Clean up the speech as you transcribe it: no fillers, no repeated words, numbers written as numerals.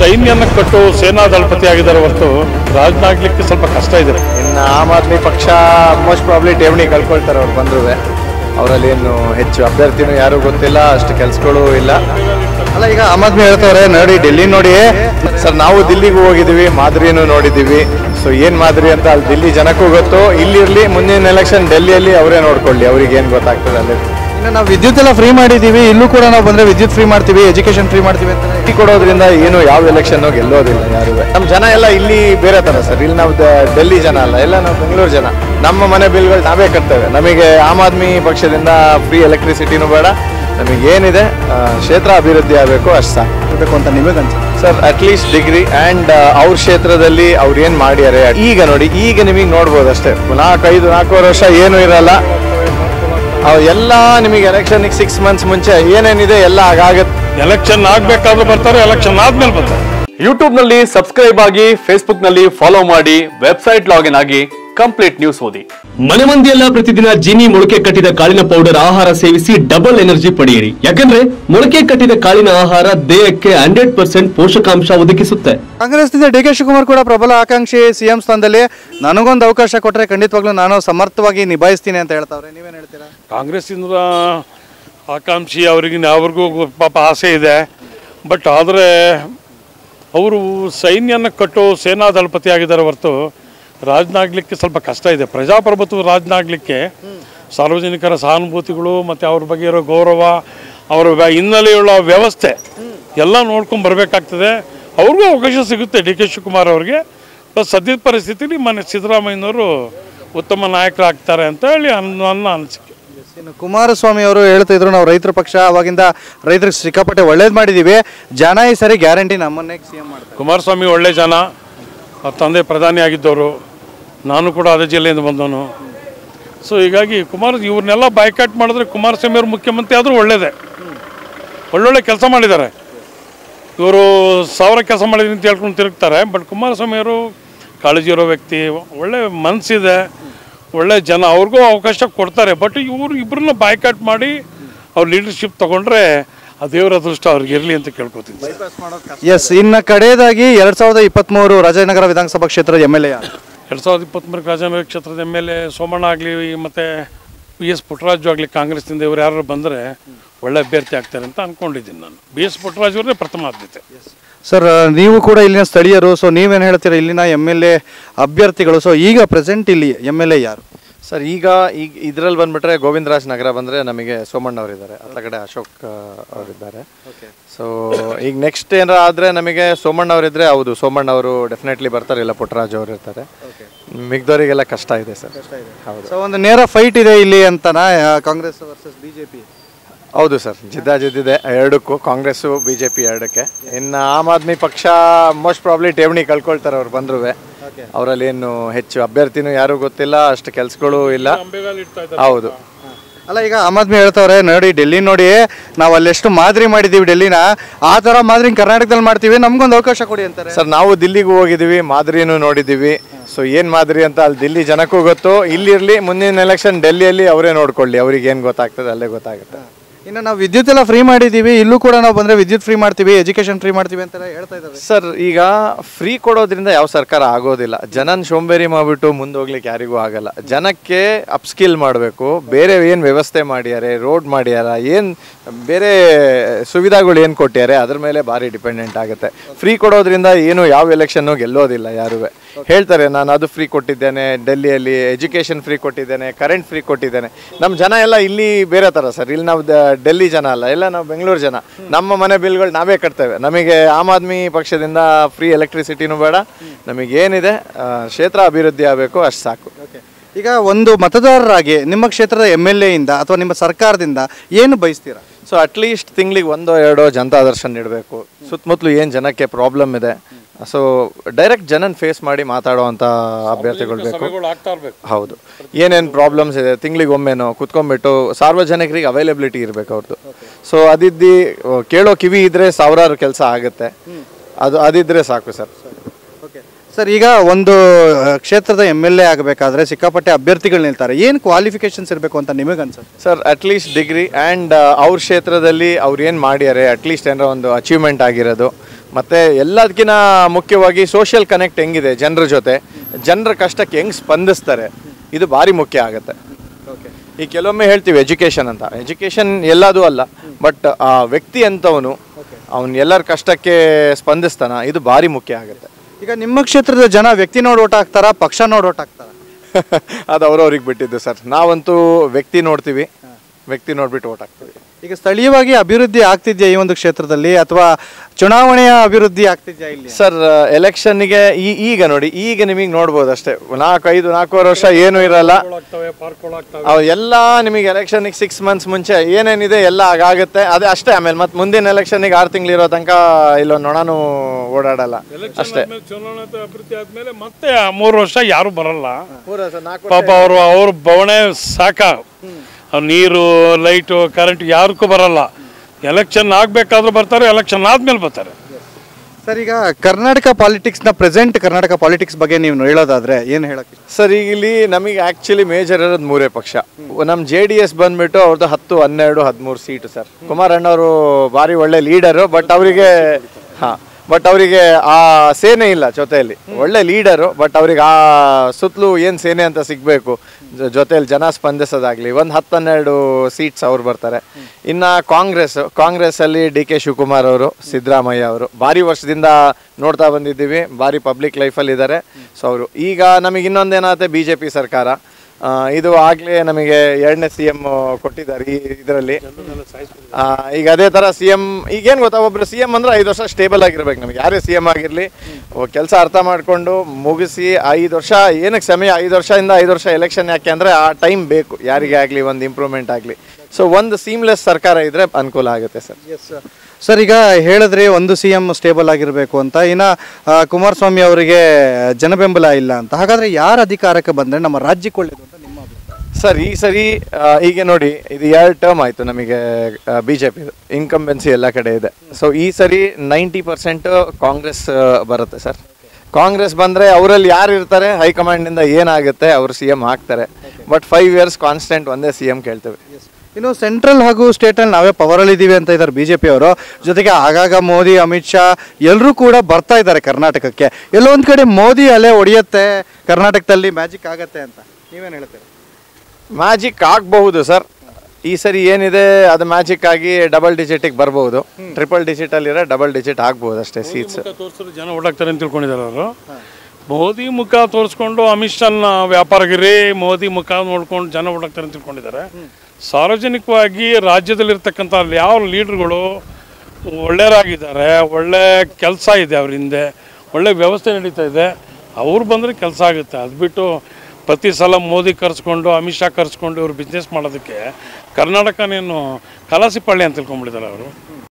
ಸೈನ್ಯನ ಕಟ್ಟೋ ಸೇನಾ ದಳಪತಿ ಆಗಿದ್ದಾರೆ ಹೊರತು ರಾಜನಾಗ್ಲಿಕ್ಕೆ ಸ್ವಲ್ಪ ಕಷ್ಟ ಇದೆ. ಇನ್ನು ಆಮ್ ಆದ್ಮಿ ಪಕ್ಷ ಮೋಸ್ಟ್ ಪ್ರಾಬ್ಲಿ ಠೇವಣಿ ಕಳ್ಕೊಳ್ತಾರೆ ಅವ್ರು ಬಂದ್ರೂ. ಅವರಲ್ಲಿ ಏನು ಹೆಚ್ಚು ಅಭ್ಯರ್ಥಿನೂ ಯಾರು ಗೊತ್ತಿಲ್ಲ, ಅಷ್ಟು ಕೆಲಸಗಳು ಇಲ್ಲ ಅಲ್ಲ. ಈಗ ಆಮ್ ಆದ್ಮಿ ಹೇಳ್ತಾರೆ ನೋಡಿ ಡೆಲ್ಲಿ ನೋಡಿ ಸರ್, ನಾವು ದಿಲ್ಲಿಗೂ ಹೋಗಿದ್ದೀವಿ, ಮಾದರಿನೂ ನೋಡಿದ್ದೀವಿ. ಸೊ ಏನು ಮಾದರಿ ಅಂತ ಅಲ್ಲಿ ದಿಲ್ಲಿ ಜನಕ್ಕೂ ಗೊತ್ತು. ಇಲ್ಲಿರಲಿ ಮುಂದಿನ ಎಲೆಕ್ಷನ್ ಡೆಲ್ಲಿಯಲ್ಲಿ ಅವರೇ ನೋಡ್ಕೊಳ್ಳಿ, ಅವ್ರಿಗೆ ಏನು ಗೊತ್ತಾಗ್ತದೆ ಅಲ್ಲಿ. ಇನ್ನು ನಾವು ವಿದ್ಯುತ್ ಎಲ್ಲ ಫ್ರೀ ಮಾಡಿದ್ದೀವಿ, ಇಲ್ಲೂ ಕೂಡ ನಾವು ಬಂದರೆ ವಿದ್ಯುತ್ ಫ್ರೀ ಮಾಡ್ತೀವಿ, ಎಜುಕೇಷನ್ ಫ್ರೀ ಮಾಡ್ತೀವಿ ಅಂತ ಇಲ್ಲಿ ಕೊಡೋದ್ರಿಂದ ಏನು ಯಾವ ಎಲೆಕ್ಷನ್ ಗೆಲ್ಲೋದಿಲ್ಲ ಯಾರು. ನಮ್ಮ ಜನ ಎಲ್ಲ ಇಲ್ಲಿ ಬೇರೆ ಥರ ಸರ್. ಇಲ್ಲಿ ನಾವು ಡೆಲ್ಲಿ ಜನ ಅಲ್ಲ, ಎಲ್ಲ ನಾವು ಬೆಂಗಳೂರು ಜನ. ನಮ್ಮ ಮನೆ ಬಿಲ್ಗಳು ನಾವೇ ಕಟ್ತೇವೆ. ನಮಗೆ ಆಮ್ ಆದ್ಮಿ ಪಕ್ಷದಿಂದ ಫ್ರೀ ಎಲೆಕ್ಟ್ರಿಸಿಟಿನೂ ಬೇಡ. ನಮಗೇನಿದೆ ಕ್ಷೇತ್ರ ಅಭಿವೃದ್ಧಿ ಆಗಬೇಕು, ಅಷ್ಟು ಸಾಕು ಇರಬೇಕು ಅಂತ ನಿಮಗೆ ಅನ್ಸುತ್ತೆ ಸರ್. ಅಟ್ಲೀಸ್ಟ್ ಡಿಗ್ರಿ ಆ್ಯಂಡ್ ಅವ್ರ ಕ್ಷೇತ್ರದಲ್ಲಿ ಅವ್ರು ಏನು ಮಾಡ್ಯಾರೆ ಈಗ ನೋಡಿ, ಈಗ ನಿಮಗೆ ನೋಡ್ಬೋದು ಅಷ್ಟೇ. 4-5-4.5 ವರ್ಷ ಏನೂ ಇರಲ್ಲ. ಎಲ್ಲ ನಿಮಗೆ ಎಲೆಕ್ಷನ್ಗೆ 6 months ಮುಂಚೆ ಏನೇನಿದೆ ಎಲ್ಲ ಆಗಾಗತ್ತೆ. ಎಲೆಕ್ಷನ್ ಆಗ್ಬೇಕಾದ್ರೂ ಬರ್ತಾರೆ, ಎಲೆಕ್ಷನ್ ಆದ್ಮೇಲೆ ಬರ್ತಾರೆ. ಯೂಟ್ಯೂಬ್ ನಲ್ಲಿ ಸಬ್ಸ್ಕ್ರೈಬ್ ಆಗಿ, ಫೇಸ್ಬುಕ್ ನಲ್ಲಿ ಫಾಲೋ ಮಾಡಿ, ವೆಬ್ಸೈಟ್ ಲಾಗಿನ್ ಆಗಿ ಕಂಪ್ಲೀಟ್ ನ್ಯೂಸ್ ಓದಿ. ಮನೆ ಮಂದಿಯೆಲ್ಲ ಪ್ರತಿದಿನ ಜೀನಿ ಮೊಳಕೆ ಕಟ್ಟಿದ ಕಾಳಿನ ಪೌಡರ್ ಆಹಾರ ಸೇವಿಸಿ ಡಬಲ್ ಎನರ್ಜಿ ಪಡೆಯಿರಿ. ಯಾಕಂದ್ರೆ ಮೊಳಕೆ ಕಟ್ಟಿದ ಕಾಳಿನ ಆಹಾರ ದೇಹಕ್ಕೆ 100% ಪೋಷಕಾಂಶ ಒದಗಿಸುತ್ತೆ. ಕಾಂಗ್ರೆಸ್ನಿಂದ ಡಿಕೆ ಶಿವಕುಮಾರ್ ಕೂಡ ಪ್ರಬಲ ಆಕಾಂಕ್ಷಿ ಸಿಎಂ ಸ್ಥಾನದಲ್ಲಿ. ನನಗೊಂದು ಅವಕಾಶ ಕೊಟ್ಟರೆ ಖಂಡಿತವಾಗ್ಲೂ ನಾನು ಸಮರ್ಥವಾಗಿ ನಿಭಾಯಿಸ್ತೀನಿ ಅಂತ ಹೇಳ್ತಾವ್ರೆ. ನೀವೇನ್ ಹೇಳ್ತೀರಾ? ಕಾಂಗ್ರೆಸ್ನಿಂದ ಆಕಾಂಕ್ಷಿ ಅವ್ರಿಗೂ ಪಾಪ ಆಸೆ ಇದೆ. ಬಟ್ ಆದರೆ ಅವರು ಸೈನ್ಯನ ಕಟ್ಟೋ ಸೇನಾ ದಳಪತಿ ಆಗಿದ್ದಾರೆ ಹೊರತು ರಾಜನಾಗಲಿಕ್ಕೆ ಸ್ವಲ್ಪ ಕಷ್ಟ ಇದೆ. ಪ್ರಜಾಪ್ರಭುತ್ವ ರಾಜನಾಗಲಿಕ್ಕೆ ಸಾರ್ವಜನಿಕರ ಸಹಾನುಭೂತಿಗಳು ಮತ್ತು ಅವ್ರ ಬಗ್ಗೆ ಇರೋ ಗೌರವ, ಅವರ ಹಿನ್ನೆಲೆಯುಳ್ಳ ವ್ಯವಸ್ಥೆ ಎಲ್ಲ ನೋಡ್ಕೊಂಡು ಬರಬೇಕಾಗ್ತದೆ. ಅವ್ರಿಗೂ ಅವಕಾಶ ಸಿಗುತ್ತೆ ಡಿ ಕೆ ಶಿವಕುಮಾರ್ ಅವ್ರಿಗೆ. ಪ್ಲಸ್ ಸದ್ಯದ ಪರಿಸ್ಥಿತಿಲಿ ಮನೆ ಸಿದ್ದರಾಮಯ್ಯನವರು ಉತ್ತಮ ನಾಯಕರಾಗ್ತಾರೆ ಅಂತ ಹೇಳಿ ನನ್ನ ಅನಿಸಿಕೆ. ಇನ್ನು ಕುಮಾರಸ್ವಾಮಿ ಅವರು ಹೇಳ್ತಿದ್ರು ನಾವು ರೈತರ ಪಕ್ಷ, ಅವಾಗಿಂದ ರೈತರಿಗೆ ಸಿಕ್ಕಾಪಟ್ಟೆ ಒಳ್ಳೇದು ಮಾಡಿದ್ದೀವಿ, ಜನ ಈ ಸರಿ ಗ್ಯಾರಂಟಿ ನಮ್ಮನ್ನೇ ಸಿಎಂ ಮಾಡ್ತಾರೆ. ಕುಮಾರಸ್ವಾಮಿ ಒಳ್ಳೆ ಜನ, ಅವ್ರ ತಂದೆ ಪ್ರಧಾನಿ ಆಗಿದ್ದವರು. ನಾನು ಕೂಡ ಅದೇ ಜಿಲ್ಲೆಯಿಂದ ಬಂದವನು. ಸೊ ಹೀಗಾಗಿ ಇವ್ರನ್ನೆಲ್ಲ ಬಾಯ್ಕಾಟ್ ಮಾಡಿದ್ರೆ ಕುಮಾರಸ್ವಾಮಿ ಅವರು ಮುಖ್ಯಮಂತ್ರಿ ಆದರೂ ಒಳ್ಳೆಯದೇ. ಒಳ್ಳೊಳ್ಳೆ ಕೆಲಸ ಮಾಡಿದ್ದಾರೆ. ಇವರು 1000 ಕೆಲಸ ಮಾಡಿದ್ರು ಅಂತ ಹೇಳ್ಕೊಂಡು ತಿರುಗ್ತಾರೆ. ಬಟ್ ಕುಮಾರಸ್ವಾಮಿ ಅವರು ಕಾಳಜಿ ಇರೋ ವ್ಯಕ್ತಿ, ಒಳ್ಳೆ ಮನಸ್ಸಿದೆ, ಒಳ್ಳೆ ಜನ, ಅವ್ರಿಗೂ ಅವಕಾಶ ಕೊಡ್ತಾರೆ. ಬಟ್ ಇವರು ಇಬ್ಬರನ್ನ ಬಾಯ್ಕಾಟ್ ಮಾಡಿ ಅವ್ರ ಲೀಡರ್ಶಿಪ್ ತೊಗೊಂಡ್ರೆ ಆ ದೇವರ ಅದೃಷ್ಟ ಅವ್ರಿಗೆ ಇರಲಿ ಅಂತ ಕೇಳ್ಕೊತೀನಿ. ಎಸ್. ಇನ್ನು ಕಡೆಯದಾಗಿ 2023 ರಾಜನಗರ ವಿಧಾನಸಭಾ ಕ್ಷೇತ್ರದ MLA 2023 ರಾಜನಗರ ಕ್ಷೇತ್ರದ MLA ಸೋಮಣ್ಣ ಆಗಲಿ ಮತ್ತು PS ಪುಟ್ಟರಾಜು ಆಗಲಿ ಕಾಂಗ್ರೆಸ್ನಿಂದ ಇವ್ರು ಯಾರು ಬಂದರೆ ಒಳ್ಳೆ ಅಭ್ಯರ್ಥಿ ಆಗ್ತಾರೆ ಅಂತ ಅಂದ್ಕೊಂಡಿದ್ದೀನಿ ನಾನು. PS ಪುಟ್ಟರಾಜು ಅವರೇ ಪ್ರಥಮ ಆದ್ಯತೆ. ಸರ್, ನೀವು ಕೂಡ ಇಲ್ಲಿನ ಸ್ಥಳೀಯರು, ಸೊ ನೀವೇನು ಹೇಳ್ತೀರಾ ಇಲ್ಲಿನ MLA ಅಭ್ಯರ್ಥಿಗಳು? ಸೊ ಈಗ ಪ್ರೆಸೆಂಟ್ ಇಲ್ಲಿ MLA ಯಾರು ಸರ್? ಈಗ ಇದರಲ್ಲಿ ಬಂದುಬಿಟ್ರೆ ಗೋವಿಂದರಾಜ್ ನಗರ ಬಂದರೆ ನಮಗೆ ಸೋಮಣ್ಣ ಅವರಿದ್ದಾರೆ, ಅದರ ಕಡೆ ಅಶೋಕ್ ಅವರಿದ್ದಾರೆ. ಸೊ ಈಗ ನೆಕ್ಸ್ಟ್ ಏನಾರ ಆದರೆ ನಮಗೆ ಸೋಮಣ್ಣ ಅವರಿದ್ದರೆ ಹೌದು, ಸೋಮಣ್ಣ ಅವರು ಡೆಫಿನೆಟ್ಲಿ ಬರ್ತಾರೆ, ಇಲ್ಲ ಪುಟ್ಟರಾಜ್ ಅವರು ಇರ್ತಾರೆ. ಮಿಗ್ದವರಿಗೆಲ್ಲ ಕಷ್ಟ ಇದೆ ಸರ್. ಹೌದು. ಸೊ ಒಂದು ನೇರ ಫೈಟ್ ಇದೆ ಇಲ್ಲಿ ಅಂತನಾ ಕಾಂಗ್ರೆಸ್ ವರ್ಸಸ್ BJP? ಹೌದು ಸರ್, ಜಿದ್ದಾಜಿದ್ದಿದೆ ಎರಡಕ್ಕೂ, ಕಾಂಗ್ರೆಸ್ಸು BJP ಎರಡಕ್ಕೆ. ಇನ್ನು ಆಮ್ ಆದ್ಮಿ ಪಕ್ಷ ಮೋಸ್ಟ್ ಪ್ರಾಬ್ಲಿ ಠೇವಣಿ ಕಳ್ಕೊಳ್ತಾರೆ ಅವ್ರು ಬಂದ್ರೂ. ಅವರಲ್ಲಿ ಏನು ಹೆಚ್ಚು ಅಭ್ಯರ್ಥಿನೂ ಯಾರು ಗೊತ್ತಿಲ್ಲ, ಅಷ್ಟು ಕೆಲಸಗಳು ಇಲ್ಲ. ಹೌದು ಅಲ್ಲ. ಈಗ ಆಮ್ ಆದ್ಮಿ ಹೇಳ್ತವ್ರೆ ನೋಡಿ ಡೆಲ್ಲಿ ನೋಡಿ ನಾವು ಅಲ್ಲೆಷ್ಟು ಮಾದರಿ ಮಾಡಿದ್ದೀವಿ ಡೆಲ್ಲಿನ, ಆ ಥರ ಮಾದರಿ ಕರ್ನಾಟಕದಲ್ಲಿ ಮಾಡ್ತೀವಿ, ನಮಗೊಂದು ಅವಕಾಶ ಕೊಡಿ ಅಂತಾರೆ ಸರ್. ನಾವು ದಿಲ್ಲಿಗೂ ಹೋಗಿದ್ದೀವಿ, ಮಾದರಿನೂ ನೋಡಿದ್ದೀವಿ. ಸೊ ಏನು ಮಾದರಿ ಅಂತ ಅಲ್ಲಿ ದಿಲ್ಲಿ ಜನಕ್ಕೂ ಗೊತ್ತು. ಇಲ್ಲಿರಲಿ ಮುಂದಿನ ಎಲೆಕ್ಷನ್ ಡೆಲ್ಲಿಯಲ್ಲಿ ಅವರೇ ನೋಡ್ಕೊಳ್ಳಿ, ಅವ್ರಿಗೆ ಏನು ಗೊತ್ತಾಗ್ತದೆ ಅಲ್ಲೇ ಗೊತ್ತಾಗುತ್ತೆ. ಇನ್ನು ನಾವು ವಿದ್ಯುತ್ ಎಲ್ಲ ಫ್ರೀ ಮಾಡಿದ್ದೀವಿ, ಇಲ್ಲೂ ಕೂಡ ನಾವು ಬಂದರೆ ವಿದ್ಯುತ್ ಫ್ರೀ ಮಾಡ್ತೀವಿ, ಎಜುಕೇಷನ್ ಫ್ರೀ ಮಾಡ್ತೀವಿ ಅಂತ ಹೇಳ್ತಾ ಇದ್ದಾರೆ ಸರ್. ಈಗ ಫ್ರೀ ಕೊಡೋದ್ರಿಂದ ಯಾವ ಸರ್ಕಾರ ಆಗೋದಿಲ್ಲ. ಜನನ ಸೋಂಬೇರಿ ಮಾಡಿಬಿಟ್ಟು ಮುಂದೆ ಹೋಗ್ಲಿಕ್ಕೆ ಯಾರಿಗೂ ಆಗಲ್ಲ. ಜನಕ್ಕೆ ಅಪ್ಸ್ಕಿಲ್ ಮಾಡಬೇಕು. ಬೇರೆ ಏನು ವ್ಯವಸ್ಥೆ ಮಾಡ್ಯಾರೆ, ರೋಡ್ ಮಾಡ್ಯಾರ, ಏನು ಬೇರೆ ಸುವಿಧಾಗಳು ಏನು ಕೊಟ್ಟ್ಯಾರೆ ಅದ್ರ ಮೇಲೆ ಭಾರಿ ಡಿಪೆಂಡೆಂಟ್ ಆಗುತ್ತೆ. ಫ್ರೀ ಕೊಡೋದ್ರಿಂದ ಏನು ಯಾವ ಎಲೆಕ್ಷನ್ನು ಗೆಲ್ಲೋದಿಲ್ಲ ಯಾರೂ. ಹೇಳ್ತಾರೆ ನಾನು ಅದು ಫ್ರೀ ಕೊಟ್ಟಿದ್ದೇನೆ ಡೆಲ್ಲಿಯಲ್ಲಿ, ಎಜುಕೇಷನ್ ಫ್ರೀ ಕೊಟ್ಟಿದ್ದೇನೆ, ಕರೆಂಟ್ ಫ್ರೀ ಕೊಟ್ಟಿದ್ದೇನೆ. ನಮ್ಮ ಜನ ಎಲ್ಲ ಇಲ್ಲಿ ಬೇರೆ ಥರ ಸರ್. ಇಲ್ಲಿ ನಾವು ಡೆಲ್ಲಿ ಜನ ಅಲ್ಲ, ಎಲ್ಲ ನಾವು ಬೆಂಗಳೂರು ಜನ. ನಮ್ಮ ಮನೆ ಬಿಲ್ಗಳು ನಾವೇ ಕಟ್ತೇವೆ. ನಮಗೆ ಆಮ್ ಆದ್ಮಿ ಪಕ್ಷದಿಂದ ಫ್ರೀ ಎಲೆಕ್ಟ್ರಿಸಿಟಿನೂ ಬೇಡ. ನಮಗೇನಿದೆ ಕ್ಷೇತ್ರ ಅಭಿವೃದ್ಧಿ ಆಗಬೇಕು, ಅಷ್ಟು ಸಾಕು. ಈಗ ಒಂದು ಮತದಾರರಾಗಿ ನಿಮ್ಮ ಕ್ಷೇತ್ರದ MLAಯಿಂದ ಅಥವಾ ನಿಮ್ಮ ಸರ್ಕಾರದಿಂದ ಏನು ಬಯಸ್ತೀರಾ? ಸೊ ಅಟ್ಲೀಸ್ಟ್ ತಿಂಗಳಿಗೆ 1-2 ಜನತಾ ದರ್ಶನ ನೀಡಬೇಕು. ಸುತ್ತಮುತ್ತಲು ಏನು ಜನಕ್ಕೆ ಪ್ರಾಬ್ಲಮ್ ಇದೆ, ಸೊ ಡೈರೆಕ್ಟ್ ಜನನ ಫೇಸ್ ಮಾಡಿ ಮಾತಾಡುವಂಥ ಅಭ್ಯರ್ಥಿಗಳು ಬೇಕು. ಹೌದು. ಏನೇನು ಪ್ರಾಬ್ಲಮ್ಸ್ ಇದೆ ತಿಂಗಳಿಗೆ ಒಮ್ಮೆನೋ ಕುತ್ಕೊಂಡ್ಬಿಟ್ಟು ಸಾರ್ವಜನಿಕರಿಗೆ ಅವೈಲಬಿಲಿಟಿ ಇರಬೇಕು ಅವ್ರದ್ದು. ಸೊ ಅದಿದ್ದು ಕೇಳೋ ಕಿವಿ ಇದ್ದರೆ ಸಾವಿರಾರು ಕೆಲಸ ಆಗುತ್ತೆ. ಅದಿದ್ದರೆ ಸಾಕು ಸರ್. ಸರ್, ಈಗ ಒಂದು ಕ್ಷೇತ್ರದ MLA ಆಗಬೇಕಾದ್ರೆ ಸಿಕ್ಕಾಪಟ್ಟೆ ಅಭ್ಯರ್ಥಿಗಳು ನಿಲ್ತಾರೆ. ಏನು ಕ್ವಾಲಿಫಿಕೇಷನ್ಸ್ ಇರಬೇಕು ಅಂತ ನಿಮಗೆ ಅನ್ಸುತ್ತೆ ಸರ್? ಅಟ್ಲೀಸ್ಟ್ ಡಿಗ್ರಿ ಆ್ಯಂಡ್ ಅವ್ರ ಕ್ಷೇತ್ರದಲ್ಲಿ ಅವ್ರು ಏನು ಮಾಡ್ಯಾರೆ, ಅಟ್ಲೀಸ್ಟ್ ಏನಾರ ಒಂದು ಅಚೀವ್ಮೆಂಟ್ ಆಗಿರೋದು, ಮತ್ತೆ ಎಲ್ಲದಕ್ಕಿನ ಮುಖ್ಯವಾಗಿ ಸೋಶಿಯಲ್ ಕನೆಕ್ಟ್ ಹೆಂಗಿದೆ ಜನರ ಜೊತೆ ಜನರ ಕಷ್ಟಕ್ಕೆ ಹೆಂಗ್ ಸ್ಪಂದಿಸ್ತಾರೆ ಇದು ಭಾರಿ ಮುಖ್ಯ ಆಗುತ್ತೆ ಓಕೆ ಈ ಕೆಲವೊಮ್ಮೆ ಹೇಳ್ತೀವಿ ಎಜುಕೇಶನ್ ಅಂತ ಎಜುಕೇಶನ್ ಎಲ್ಲದೂ ಅಲ್ಲ ಬಟ್ ಆ ವ್ಯಕ್ತಿ ಅಂತವನು ಅವನು ಎಲ್ಲರ ಕಷ್ಟಕ್ಕೆ ಸ್ಪಂದಿಸ್ತಾನ ಇದು ಭಾರಿ ಮುಖ್ಯ ಆಗುತ್ತೆ ಈಗ ನಿಮ್ಮ ಕ್ಷೇತ್ರದ ಜನ ವ್ಯಕ್ತಿ ನೋಡಿ ಓಟ್ ಹಾಕ್ತಾರಾ ಪಕ್ಷ ನೋಡಿ ಓಟ್ ಹಾಕ್ತಾರಾ ಅದು ಅವರವರಿಗೆ ಬಿಟ್ಟಿದ್ದು ಸರ್ ನಾವಂತೂ ವ್ಯಕ್ತಿ ನೋಡ್ತೀವಿ ವ್ಯಕ್ತಿ ನೋಡಿಬಿಟ್ಟು ಓಟ್ ಹಾಕ್ತೀವಿ ಈಗ ಸ್ಥಳೀಯವಾಗಿ ಅಭಿವೃದ್ಧಿ ಆಗ್ತಿದ್ಯಾ ಈ ಒಂದು ಕ್ಷೇತ್ರದಲ್ಲಿ ಅಥವಾ ಚುನಾವಣೆಯ ಅಭಿವೃದ್ಧಿ ಆಗ್ತಿದ್ಯಾ ಇಲ್ಲಿ ಸರ್ ಎಲೆಕ್ಷನ್ ಗೆ ಈಗ ನೋಡಿ ಈಗ ನಿಮಗೆ ನೋಡಬಹುದು ಅಷ್ಟೇ 4-5 ವರ್ಷ ಏನು ಇರಲ್ಲ ಎಲ್ಲಾ ನಿಮಗೆ ಎಲೆಕ್ಷನ್ ಗೆ 6 ಮಂತ್ಸ್ ಮುಂಚೆ ಏನೇನಿದೆ ಎಲ್ಲಾ ಆಗುತ್ತೆ ಅದೇ ಅಷ್ಟೇ ಆಮೇಲೆ ಮತ್ತೆ ಮುಂದಿನ ಎಲೆಕ್ಷನ್ ಗೆ 6 ತಿಂಗಳು ಇರೋ ತನಕ ಇಲ್ಲ ನೋಡಾನು ಓಡಾಡಲ್ಲ ಅಷ್ಟೇ ಚುನಾವಣೆ ಅಭಿವೃದ್ಧಿ ಆದಮೇಲೆ ಮತ್ತೆ 3 ವರ್ಷ ಯಾರು ಬರಲ್ಲ ಪಾಪ ಅವರು ಬವಣೆ ಸಾಕ ನೀರು ಲೈಟ್ ಕರೆಂಟ್ ಯಾರಕ್ಕೂ ಬರಲ್ಲ ಎಲೆಕ್ಷನ್ ಆಗಬೇಕಾದರೂ ಬರ್ತಾರೆ ಎಲೆಕ್ಷನ್ ಆದಮೇಲೆ ಬರ್ತಾರೆ ಸರ್ ಈಗ ಕರ್ನಾಟಕ ಪಾಲಿಟಿಕ್ಸ್ ನ ಪ್ರೆಸೆಂಟ್ ಕರ್ನಾಟಕ ಪಾಲಿಟಿಕ್ಸ್ ಬಗ್ಗೆ ನೀವು ಹೇಳೋದಾದ್ರೆ ಏನು ಹೇಳಕ್ಕೆ ಸರ್ ಈಗ ಇಲ್ಲಿ ನಮಗೆ ಆಕ್ಚುಲಿ ಮೇಜರ್ ಇರೋದು ಮೂರೇ ಪಕ್ಷ ನಮ್ಮ JDS ಬಂದ್ಬಿಟ್ಟು ಅವ್ರದ್ದು 10, 12, 13 ಸೀಟು ಸರ್ ಕುಮಾರಣ್ಣ ಅವರು ಭಾರಿ ಒಳ್ಳೆ ಲೀಡರು ಬಟ್ ಅವರಿಗೆ ಆ ಸೇನೆ ಇಲ್ಲ ಜೊತೆಯಲ್ಲಿ ಒಳ್ಳೆ ಲೀಡರು ಬಟ್ ಅವರಿಗೆ ಆ ಸುತ್ತಲೂ ಏನು ಸೇನೆ ಅಂತ ಸಿಗಬೇಕು ಜೊತೆಯಲ್ಲಿ ಜನ ಸ್ಪಂದಿಸೋದಾಗಲಿ ಒಂದು 10-12 ಸೀಟ್ಸ್ ಅವ್ರು ಬರ್ತಾರೆ ಇನ್ನು ಕಾಂಗ್ರೆಸ್ಸಲ್ಲಿ DK ಶಿವಕುಮಾರ್ ಅವರು ಸಿದ್ದರಾಮಯ್ಯ ಅವರು ಭಾರಿ ವರ್ಷದಿಂದ ನೋಡ್ತಾ ಬಂದಿದ್ದೀವಿ ಭಾರಿ ಪಬ್ಲಿಕ್ ಲೈಫಲ್ಲಿ ಇದ್ದಾರೆ ಸೊ ಅವರು ಈಗ ನಮಗೆ ಇನ್ನೊಂದೇನಾಗುತ್ತೆ BJP ಸರ್ಕಾರ ಇದು ಆಗಲೇ ನಮಗೆ 2ನೇ CM ಕೊಟ್ಟಿದ್ದಾರೆ ಈ ಇದರಲ್ಲಿ ಈಗ ಅದೇ ಥರ CM ಈಗೇನು ಗೊತ್ತಾ ಒಬ್ಬರು CM ಅಂದರೆ 5 ವರ್ಷ ಸ್ಟೇಬಲ್ ಆಗಿರ್ಬೇಕು ನಮಗೆ ಯಾರೇ CM ಆಗಿರಲಿ ಕೆಲಸ ಅರ್ಥ ಮಾಡಿಕೊಂಡು ಮುಗಿಸಿ 5 ವರ್ಷ ಏನಕ್ಕೆ ಸಮಯ 5 ವರ್ಷದಿಂದ 5 ವರ್ಷ ಎಲೆಕ್ಷನ್ ಯಾಕೆ ಅಂದರೆ ಆ ಟೈಮ್ ಬೇಕು ಯಾರಿಗೆ ಆಗಲಿ ಒಂದು ಇಂಪ್ರೂವ್ಮೆಂಟ್ ಆಗಲಿ ಸೊ ಒಂದು ಸೀಮ್ಲೆಸ್ ಸರ್ಕಾರ ಇದ್ದರೆ ಅನುಕೂಲ ಆಗುತ್ತೆ ಸರ್ ಎಸ್ ಸರ್ ಸರ್ ಈಗ ಹೇಳಿದ್ರೆ ಒಂದು CM ಸ್ಟೇಬಲ್ ಆಗಿರಬೇಕು ಅಂತ ಇನ್ನು ಕುಮಾರಸ್ವಾಮಿ ಅವರಿಗೆ ಜನಬೆಂಬಲ ಇಲ್ಲ ಅಂತ ಹಾಗಾದರೆ ಯಾರು ಅಧಿಕಾರಕ್ಕೆ ಬಂದರೆ ನಮ್ಮ ರಾಜ್ಯಕ್ಕೆ ಒಳ್ಳೆಯದು ಅಂತ ನಿಮ್ಮ ಸರ್ ಈ ಸರಿ ಈಗ ನೋಡಿ ಇದು 2 ಟರ್ಮ್ ಆಯಿತು ನಮಗೆ BJP ಇನ್ಕಂಬೆನ್ಸಿ ಎಲ್ಲ ಕಡೆ ಇದೆ ಸೊ ಈ ಸರಿ 90% ಕಾಂಗ್ರೆಸ್ ಬರುತ್ತೆ ಸರ್ ಕಾಂಗ್ರೆಸ್ ಬಂದರೆ ಅವರಲ್ಲಿ ಯಾರು ಇರ್ತಾರೆ ಹೈಕಮಾಂಡ್ನಿಂದ ಏನಾಗುತ್ತೆ ಅವರು CM ಹಾಕ್ತಾರೆ ಬಟ್ 5 years ಕಾನ್ಸ್ಟೆಂಟ್ ಒಂದೇ CM ಕೇಳ್ತೇವೆ ಇನ್ನು ಸೆಂಟ್ರಲ್ ಹಾಗೂ ಸ್ಟೇಟಲ್ಲಿ ನಾವೇ ಪವರಲ್ಲಿ ಇದ್ದೀವಿ ಅಂತ ಇದ್ದಾರೆ BJP ಅವರು ಜೊತೆಗೆ ಆಗಾಗ ಮೋದಿ ಅಮಿತ್ ಶಾ ಎಲ್ಲರೂ ಕೂಡ ಬರ್ತಾ ಇದ್ದಾರೆ ಕರ್ನಾಟಕಕ್ಕೆ ಎಲ್ಲೊಂದು ಕಡೆ ಮೋದಿ ಅಲೆ ಹೊಡೆಯುತ್ತೆ ಕರ್ನಾಟಕದಲ್ಲಿ ಮ್ಯಾಜಿಕ್ ಆಗುತ್ತೆ ಅಂತ ನೀವೇನು ಹೇಳ್ತೀರಿ ಮ್ಯಾಜಿಕ್ ಆಗಬಹುದು ಸರ್ ಈ ಸರಿ ಏನಿದೆ ಅದು ಮ್ಯಾಜಿಕ್ ಆಗಿ ಡಬಲ್-ಡಿಜಿಟಿಗೆ ಬರಬಹುದು ಟ್ರಿಪಲ್-ಡಿಜಿಟ್ ಅಲ್ಲಿರೋ ಡಬಲ್-ಡಿಜಿಟ್ ಆಗಬಹುದು ಅಷ್ಟೇ ಸೀಟ್ಸ್ ತೋರಿಸಿದ್ರು ಜನ ಓಡಾಕ್ತಾರೆ ಅಂತ ತಿಳ್ಕೊಂಡಿದ್ದಾರೆ ಅವರು ಮೋದಿ ಮುಖ ತೋರಿಸ್ಕೊಂಡು ಅಮಿತ್ ಶಾನ ವ್ಯಾಪಾರಗಿರಿ ಮೋದಿ ಮುಖ ನೋಡ್ಕೊಂಡು ಜನ ಓಡಾಕ್ತಾರೆ ಅಂತ ತಿಳ್ಕೊಂಡಿದ್ದಾರೆ ಸಾರ್ವಜನಿಕವಾಗಿ ರಾಜ್ಯದಲ್ಲಿರ್ತಕ್ಕಂಥ ಯಾವ ಲೀಡರ್ಗಳು ಒಳ್ಳೆಯರಾಗಿದ್ದಾರೆ ಒಳ್ಳೆ ಕೆಲಸ ಇದೆ ಅವ್ರ ಹಿಂದೆ ಒಳ್ಳೆ ವ್ಯವಸ್ಥೆ ನಡೀತಾ ಇದೆ ಅವ್ರು ಬಂದರೆ ಕೆಲಸ ಆಗುತ್ತೆ ಅದು ಬಿಟ್ಟು ಪ್ರತಿ ಸಲ ಮೋದಿ ಕರೆಸ್ಕೊಂಡು ಅಮಿತ್ ಶಾ ಕರೆಸ್ಕೊಂಡು ಇವರು ಬಿಸ್ನೆಸ್ ಮಾಡೋದಕ್ಕೆ ಕರ್ನಾಟಕನೇನು ಕಲಾಸಿಪಳ್ಳಿ ಅಂತ ತಿಳ್ಕೊಂಡ್ಬಿಟ್ಟಿದ್ದಾರೆ ಅವರು